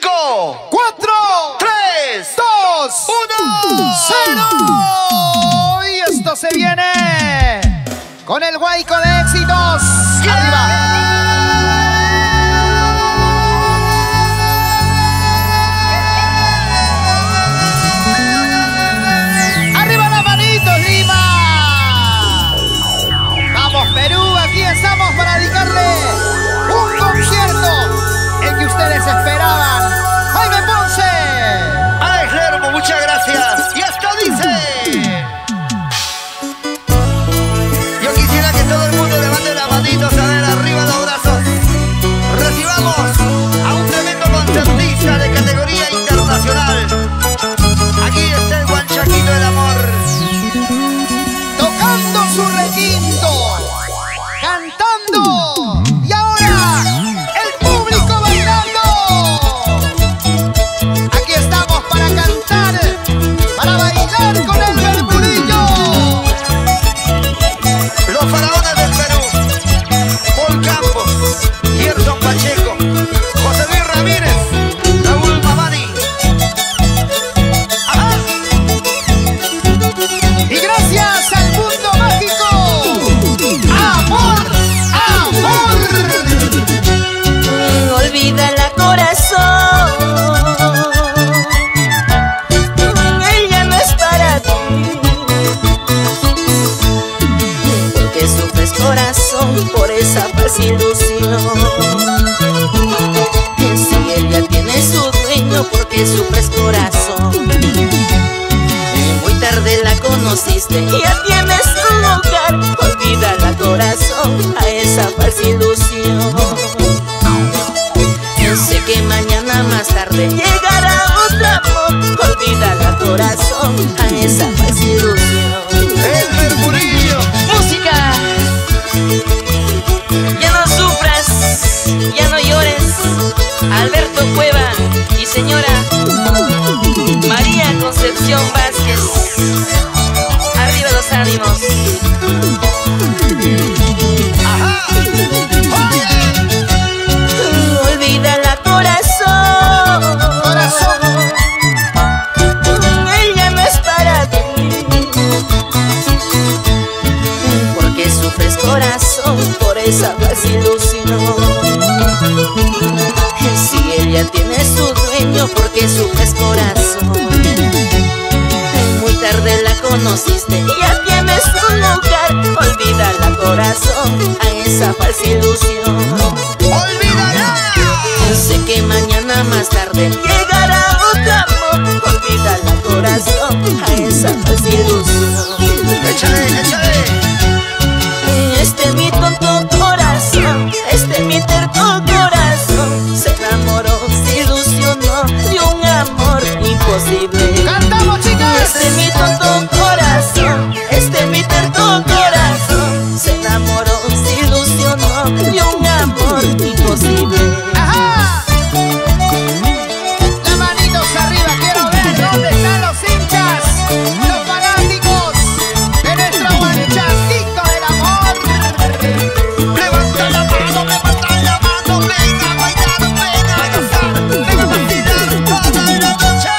5, 4, 3, 2, 1, 0. Y esto se viene con el huaico de éxitos. ¡Arriba! Alberto Cueva y señora María Concepción Vázquez. Arriba los ánimos. Ajá. Olvídala, corazón. Corazón. Ella no es para ti. Porque sufres, corazón, por esa fácil ilusión. Si ella tiene su dueño, porque sufres, corazón. Muy tarde la conociste, ya tienes tu lugar. Olvídala, corazón, a esa falsa ilusión. Olvídala. Sé que mañana más tarde llegará otro amor. Olvídala, corazón, a esa falsa ilusión. Échale, échale. Este es mi tonto corazón, este es mi terco corazón. Se enamoró, se ilusionó de un amor imposible. ¡Cantamos, chicas! Este es mi tonto corazón, este es mi terco corazón. Se enamoró, se ilusionó de un amor imposible. ¡Ajá! Las manitos arriba, quiero ver dónde están los hinchas, los fanáticos de nuestro guanchacito del amor. Levanta la mano, levanta la mano, venga a bailar, venga a gozar, venga a vacilar toda la noche.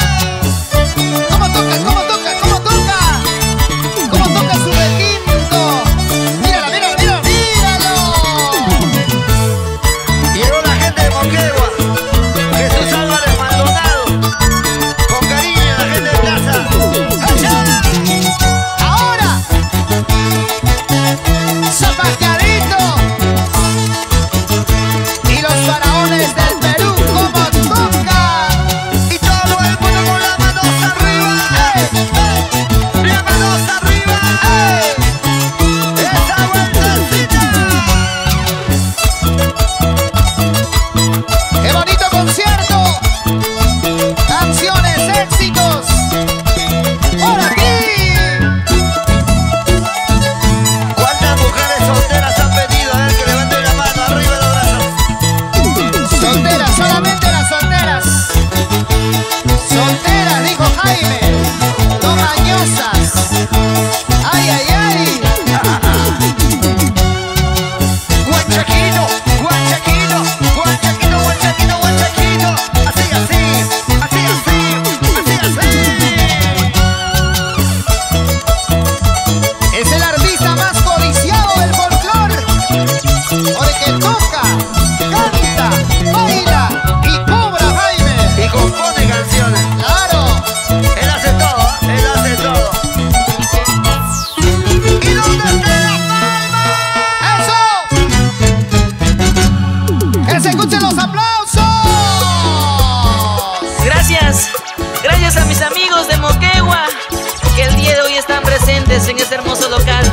en este hermoso local.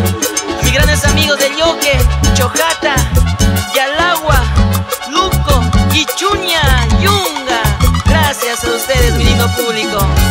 A mis grandes amigos de Yoke, Choja y Alagua, Luco y Chuña, Yunga. Gracias a ustedes, mi lindo público.